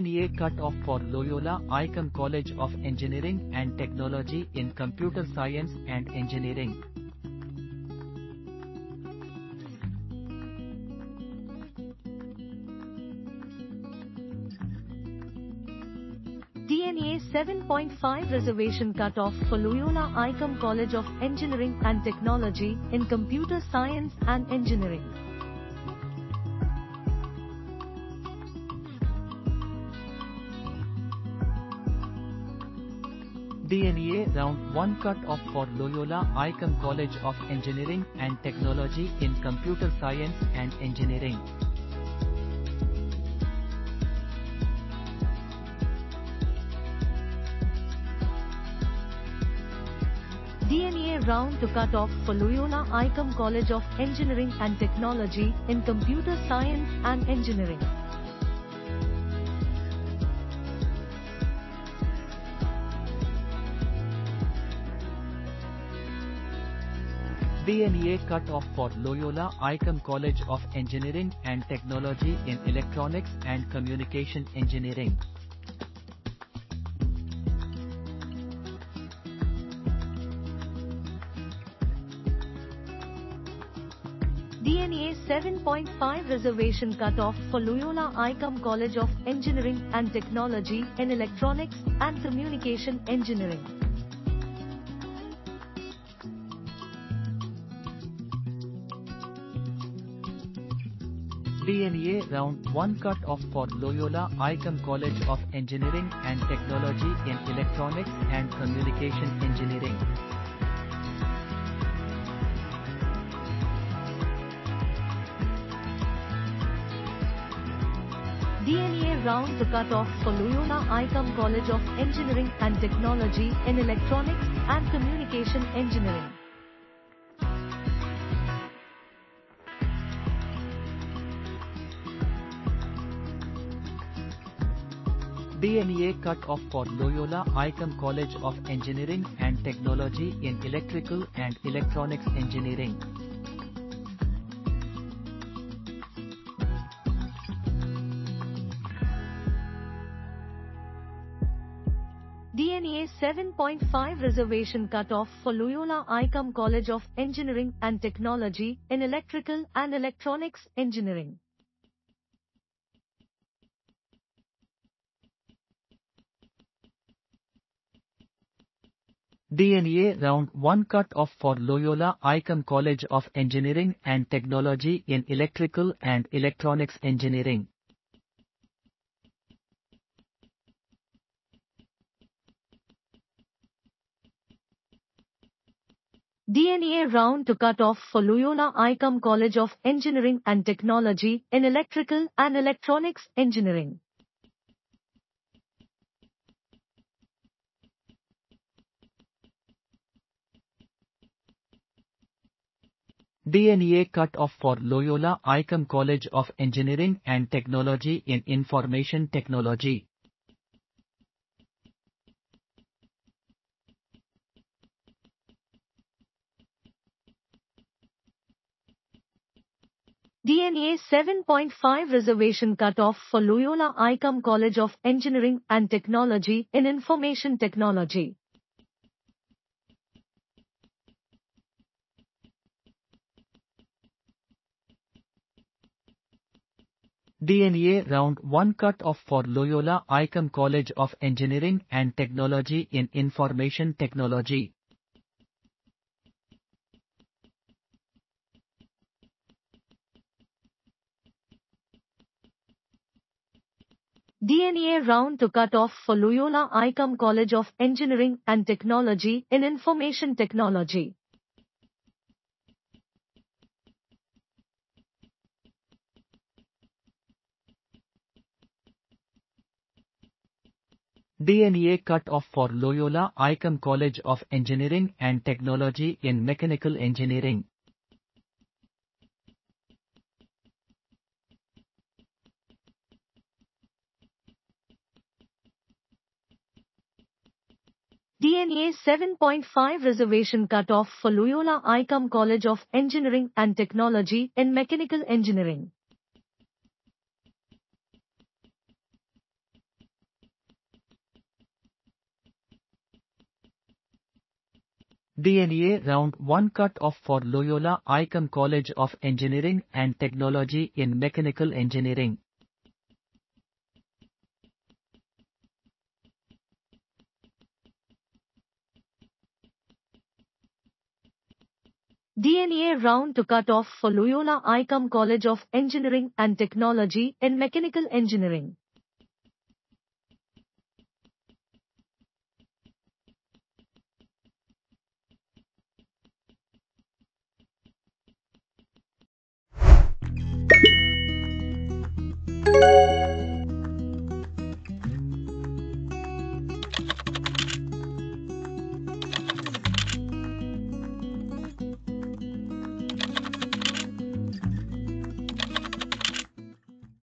TNEA cut-off for Loyola ICAM College of Engineering and Technology in Computer Science and Engineering. TNEA 7.5 reservation cut-off for Loyola ICAM College of Engineering and Technology in Computer Science and Engineering. TNEA Round 1 cut-off for Loyola ICAM College of Engineering and Technology in Computer Science and Engineering. TNEA Round 2 cut-off for Loyola ICAM College of Engineering and Technology in Computer Science and Engineering. TNEA cut-off for Loyola ICAM College of Engineering and Technology in Electronics and Communication Engineering. TNEA 7.5 reservation cut-off for Loyola ICAM College of Engineering and Technology in Electronics and Communication Engineering. TNEA Round 1 cut-off for Loyola ICAM College of Engineering and Technology in Electronics and Communication Engineering. TNEA Round 2 cut-off for Loyola ICAM College of Engineering and Technology in Electronics and Communication Engineering. TNEA cut-off for Loyola ICAM College of Engineering and Technology in Electrical and Electronics Engineering. TNEA 7.5 reservation cut-off for Loyola ICAM College of Engineering and Technology in Electrical and Electronics Engineering. TNEA Round 1 cut-off for Loyola ICAM College of Engineering and Technology in Electrical and Electronics Engineering. TNEA Round 2 cut-off for Loyola ICAM College of Engineering and Technology in Electrical and Electronics Engineering. TNEA cut-off for Loyola ICAM College of Engineering and Technology in Information Technology. TNEA 7.5 reservation cut-off for Loyola ICAM College of Engineering and Technology in Information Technology. TNEA Round 1 cut-off for Loyola ICAM College of Engineering and Technology in Information Technology. TNEA Round 2 cut-off for Loyola ICAM College of Engineering and Technology in Information Technology. TNEA cut-off for Loyola ICAM College of Engineering and Technology in Mechanical Engineering. TNEA 7.5 reservation cut-off for Loyola ICAM College of Engineering and Technology in Mechanical Engineering. TNEA Round 1 Cut-Off for Loyola ICAM College of Engineering and Technology in Mechanical Engineering. TNEA Round 2 Cut-Off for Loyola ICAM College of Engineering and Technology in Mechanical Engineering.